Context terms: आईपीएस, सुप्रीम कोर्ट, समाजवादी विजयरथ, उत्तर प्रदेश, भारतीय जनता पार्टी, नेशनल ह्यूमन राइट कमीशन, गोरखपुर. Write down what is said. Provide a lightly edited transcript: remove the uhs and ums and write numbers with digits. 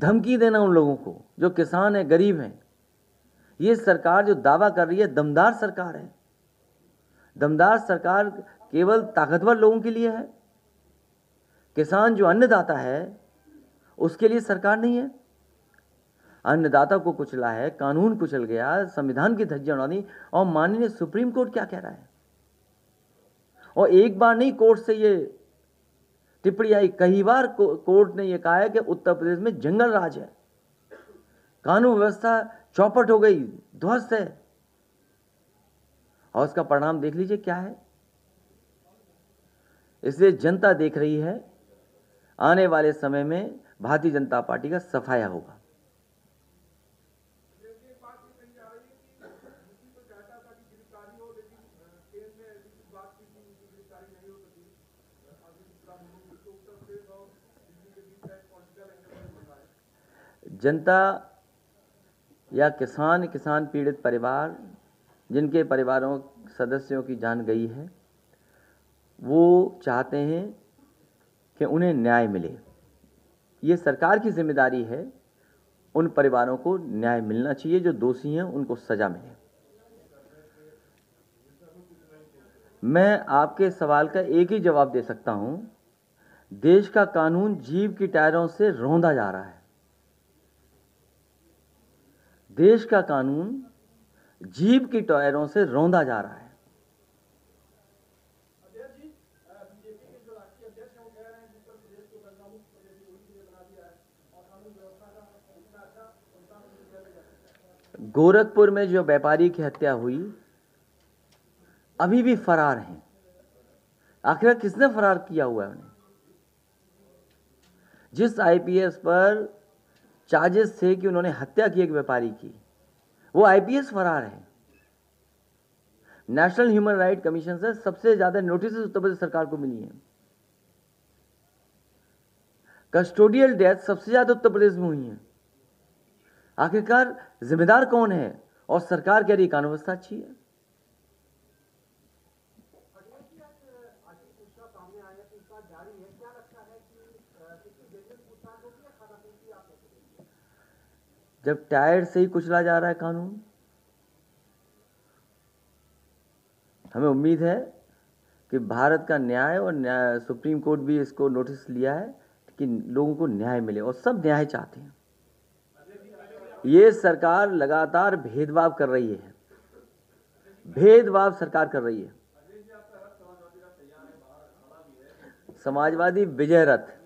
धमकी देना उन लोगों को जो किसान हैं, गरीब हैं। ये सरकार जो दावा कर रही है दमदार सरकार है, दमदार सरकार केवल ताकतवर लोगों के लिए है। किसान जो अन्नदाता है उसके लिए सरकार नहीं है। अन्नदाता को कुचला है, कानून कुचल गया, संविधान की धज्जियां उड़ानी। और माननीय सुप्रीम कोर्ट क्या कह रहा है, और एक बार नहीं कोर्ट से ये टिप्पणी आई, कई बार कोर्ट ने यह कहा है कि उत्तर प्रदेश में जंगल राज है, कानून व्यवस्था चौपट हो गई, ध्वस्त है। और उसका परिणाम देख लीजिए क्या है। इसलिए जनता देख रही है आने वाले समय में भारतीय जनता पार्टी का सफाया होगा। जनता या किसान, किसान पीड़ित परिवार, जिनके परिवारों सदस्यों की जान गई है, वो चाहते हैं कि उन्हें न्याय मिले। ये सरकार की जिम्मेदारी है, उन परिवारों को न्याय मिलना चाहिए, जो दोषी हैं उनको सज़ा मिले। मैं आपके सवाल का एक ही जवाब दे सकता हूँ, देश का कानून जीभ की टायरों से रौंदा जा रहा है। देश का कानून जीभ की टायरों से रौंदा जा रहा है। गोरखपुर में जो व्यापारी की हत्या हुई, अभी भी फरार हैं। आखिर किसने फरार किया हुआ है उन्हें? जिस आईपीएस पर चार्जेस थे कि उन्होंने हत्या की एक व्यापारी की, वो आईपीएस फरार है। नेशनल ह्यूमन राइट कमीशन से सबसे ज्यादा नोटिस उत्तर प्रदेश सरकार को मिली है। कस्टोडियल डेथ सबसे ज्यादा उत्तर प्रदेश में हुई है। आखिरकार जिम्मेदार कौन है? और सरकार कह रही कानून व्यवस्था अच्छी है। जब टायर से ही कुचला जा रहा है कानून, हमें उम्मीद है कि भारत का न्याय और न्याय, सुप्रीम कोर्ट भी इसको नोटिस लिया है कि लोगों को न्याय मिले, और सब न्याय चाहते हैं। ये सरकार लगातार भेदभाव कर रही है, भेदभाव सरकार कर रही है। समाजवादी विजयरथ